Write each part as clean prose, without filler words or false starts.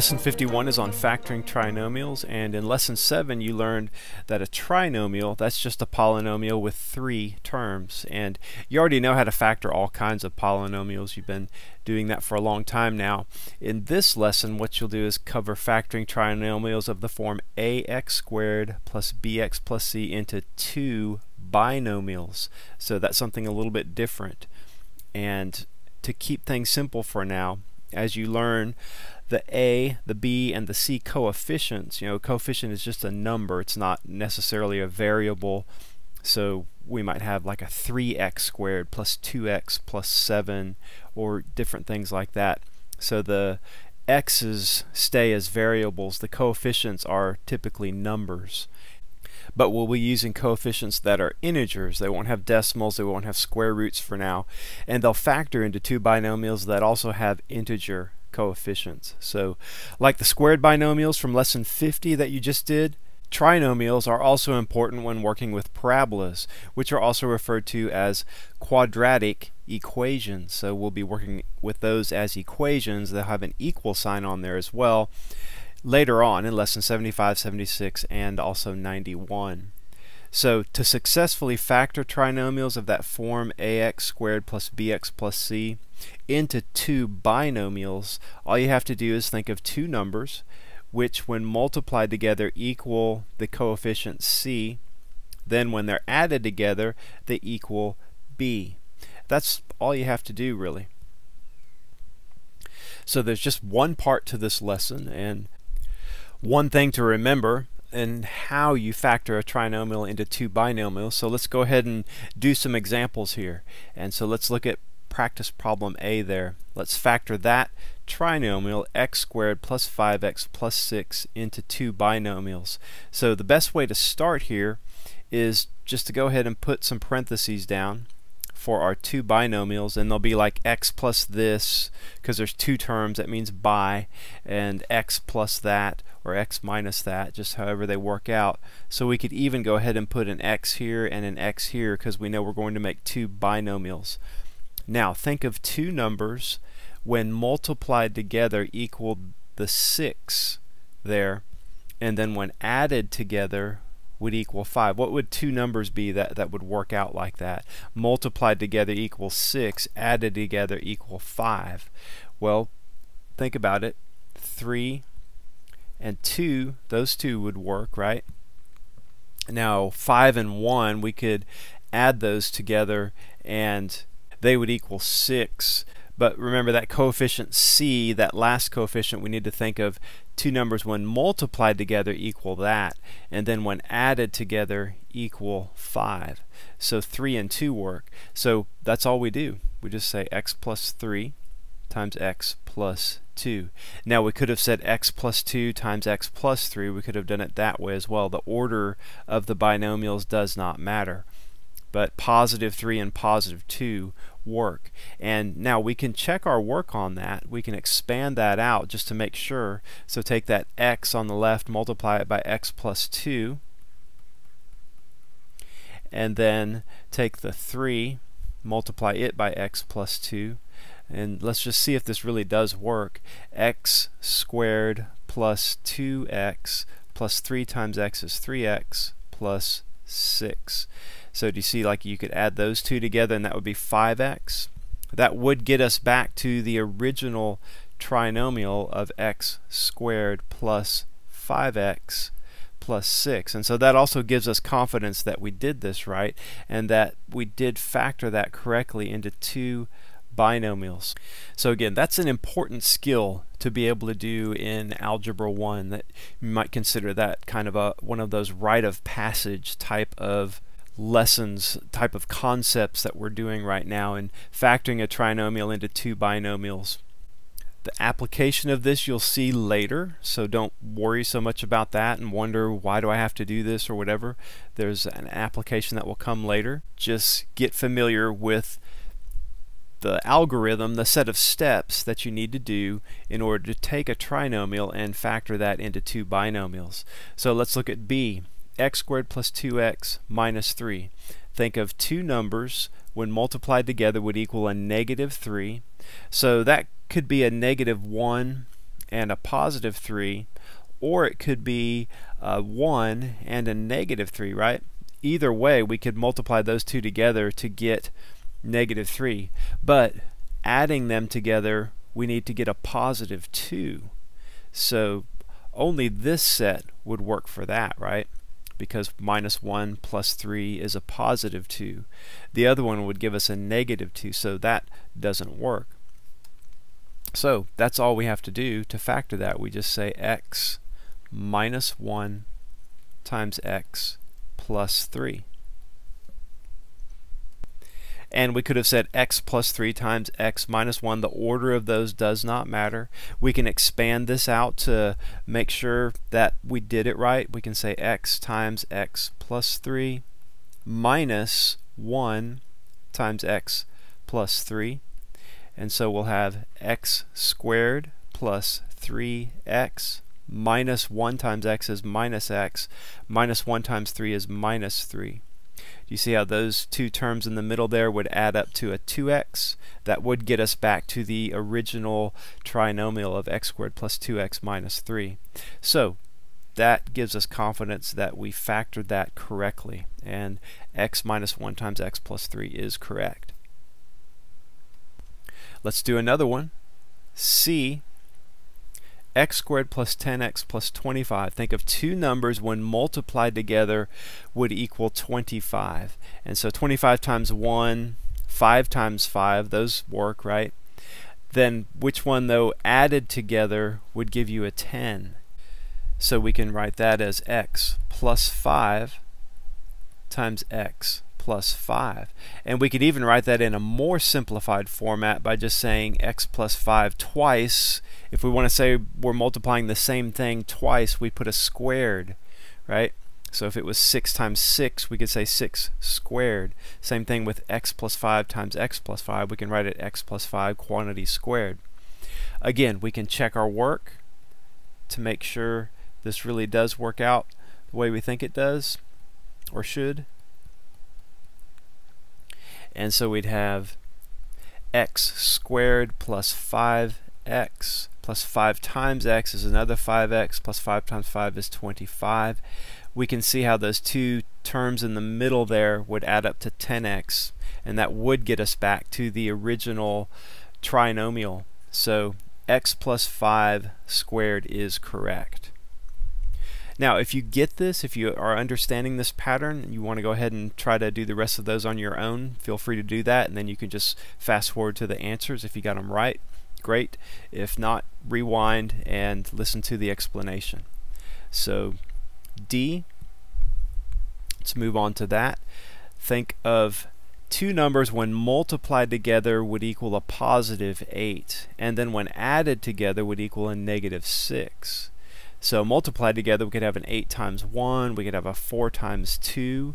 Lesson 51 is on factoring trinomials, and in Lesson 7 you learned that a trinomial, that's just a polynomial with three terms, and you already know how to factor all kinds of polynomials. You've been doing that for a long time now. In this lesson, what you'll do is cover factoring trinomials of the form ax squared plus bx plus c into two binomials. So that's something a little bit different. And to keep things simple for now, as you learn the a, the b, and the c coefficients, you know, a coefficient is just a number, it's not necessarily a variable. So we might have like a 3x squared plus 2x plus 7 or different things like that. So the x's stay as variables, the coefficients are typically numbers. But we'll be using coefficients that are integers. They won't have decimals, they won't have square roots for now, and they'll factor into two binomials that also have integer coefficients. So like the squared binomials from lesson 50 that you just did, trinomials are also important when working with parabolas, which are also referred to as quadratic equations. So we'll be working with those as equations. They'll have an equal sign on there as well later on in lesson 75, 76, and also 91. So to successfully factor trinomials of that form ax squared plus bx plus c into two binomials, all you have to do is think of two numbers which when multiplied together equal the coefficient c, then when they're added together they equal b. That's all you have to do really. So there's just one part to this lesson and one thing to remember in how you factor a trinomial into two binomials. So let's go ahead and do some examples here. And so let's look at practice problem A there. Let's factor that trinomial x squared plus 5x plus 6 into two binomials. So the best way to start here is just to go ahead and put some parentheses down for our two binomials, and they'll be like x plus this, because there's two terms, that means by, and x plus that or x minus that, just however they work out. So we could even go ahead and put an x here and an x here because we know we're going to make two binomials. Now think of two numbers when multiplied together equal the 6 there, and then when added together would equal 5. What would two numbers be that would work out like that? Multiplied together equals 6, added together equal 5. Well, think about it. 3 and 2, those two would work, right? Now 5 and 1, we could add those together and they would equal 6. But remember that coefficient c, that last coefficient, we need to think of two numbers when multiplied together equal that, and then when added together equal 5. So 3 and 2 work. So that's all we do. We just say x plus 3 times x plus 2. Now we could have said x plus 2 times x plus 3. We could have done it that way as well. The order of the binomials does not matter. But positive 3 and positive 2 work. And now we can check our work on that. We can expand that out just to make sure. So take that x on the left, multiply it by x plus 2, and then take the 3, multiply it by x plus 2, and let's just see if this really does work. X squared plus 2x plus 3 times x is 3x plus 6. So do you see, like, you could add those two together and that would be 5x. That would get us back to the original trinomial of x squared plus 5x plus 6. And so that also gives us confidence that we did this right and that we did factor that correctly into two binomials. So again, that's an important skill to be able to do in Algebra 1. That you might consider that kind of one of those rite of passage type of lessons, type of concepts that we're doing right now in factoring a trinomial into two binomials. The application of this you'll see later, so don't worry so much about that and wonder why do I have to do this or whatever. There's an application that will come later. Just get familiar with the algorithm, the set of steps that you need to do in order to take a trinomial and factor that into two binomials. So let's look at B. X squared plus 2x minus 3. Think of two numbers when multiplied together would equal a negative 3. So that could be a negative 1 and a positive 3, or it could be 1 and a negative 3, right? Either way, we could multiply those two together to get negative 3. But adding them together, we need to get a positive 2. So only this set would work for that, right? Because minus 1 plus 3 is a positive 2. The other one would give us a negative 2, so that doesn't work. So that's all we have to do to factor that. We just say x minus 1 times x plus 3. And we could have said x plus 3 times x minus 1. The order of those does not matter. We can expand this out to make sure that we did it right. We can say x times x plus 3 minus 1 times x plus 3. And so we'll have x squared plus 3x minus 1 times x, minus 1 times 3 is minus 3. You see how those two terms in the middle there would add up to a 2x? That would get us back to the original trinomial of x squared plus 2x minus 3. So that gives us confidence that we factored that correctly, and x minus 1 times x plus 3 is correct. Let's do another one. C x squared plus 10x plus 25. Think of two numbers when multiplied together would equal 25. And so 25 times 1, 5 times 5, those work, right? Then which one, though, added together would give you a 10? So we can write that as x plus 5 times x plus 5. And we could even write that in a more simplified format by just saying x plus 5 twice. If we want to say we're multiplying the same thing twice, we put a squared, right? So if it was 6 times 6, we could say 6 squared. Same thing with x plus 5 times x plus 5. We can write it x plus 5 quantity squared. Again, we can check our work to make sure this really does work out the way we think it does, or should. And so we'd have x squared plus 5x plus 5 times x is another 5x plus 5 times 5 is 25. We can see how those two terms in the middle there would add up to 10x, and that would get us back to the original trinomial. So x plus 5 squared is correct. Now, if you get this, if you are understanding this pattern, and you want to go ahead and try to do the rest of those on your own, feel free to do that, and then you can just fast forward to the answers. If you got them right, great. If not, rewind and listen to the explanation. So D, let's move on to that. Think of two numbers when multiplied together would equal a positive 8, and then when added together would equal a negative 6. So multiplied together, we could have an 8 times 1, we could have a 4 times 2.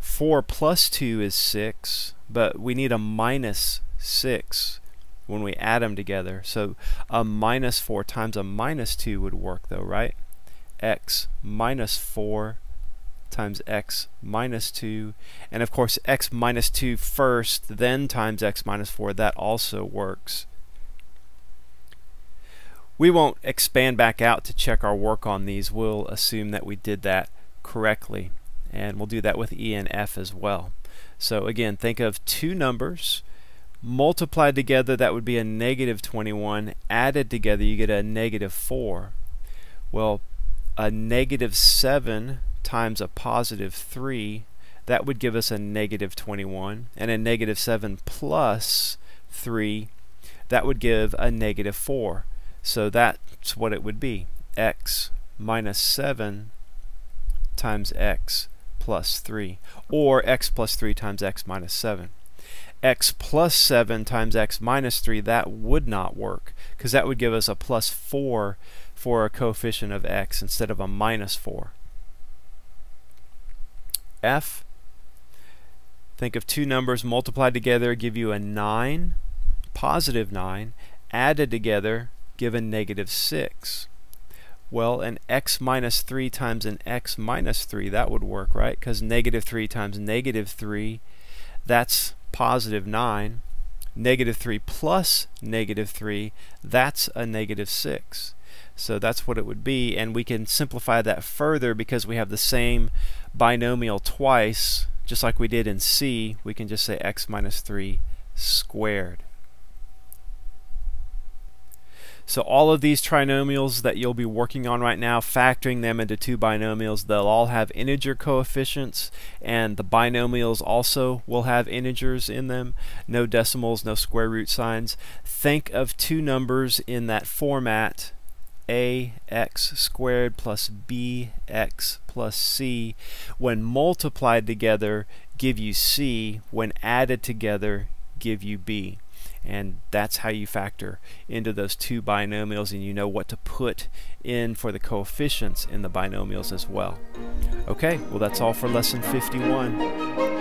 4 plus 2 is 6, but we need a minus 6 when we add them together. So a minus 4 times a minus 2 would work, though, right? X minus 4 times x minus 2. And of course, x minus 2 first, then times x minus 4. That also works. We won't expand back out to check our work on these. We'll assume that we did that correctly. And we'll do that with E and F as well. So again, think of two numbers. Multiplied together, that would be a negative 21. Added together, you get a negative 4. Well, a negative 7 times a positive 3, that would give us a negative 21. And a negative 7 plus 3, that would give a negative 4. So that's what it would be, x minus 7 times x plus 3, or x plus 3 times x minus 7. X plus 7 times x minus 3, that would not work, because that would give us a plus 4 for a coefficient of x instead of a minus 4. F, think of two numbers multiplied together, give you a 9, positive 9, added together, give a negative 6. Well, an x minus 3 times an x minus 3, that would work, right? Because negative 3 times negative 3, that's positive 9. negative 3 plus negative 3, that's a negative 6. So that's what it would be, and we can simplify that further because we have the same binomial twice, just like we did in C. We can just say x minus 3 squared. So all of these trinomials that you'll be working on right now, factoring them into two binomials, they'll all have integer coefficients, and the binomials also will have integers in them. No decimals, no square root signs. Think of two numbers in that format, ax squared plus bx plus c, when multiplied together give you c, when added together give you b. And that's how you factor into those two binomials, and you know what to put in for the coefficients in the binomials as well. Okay, well that's all for lesson 51.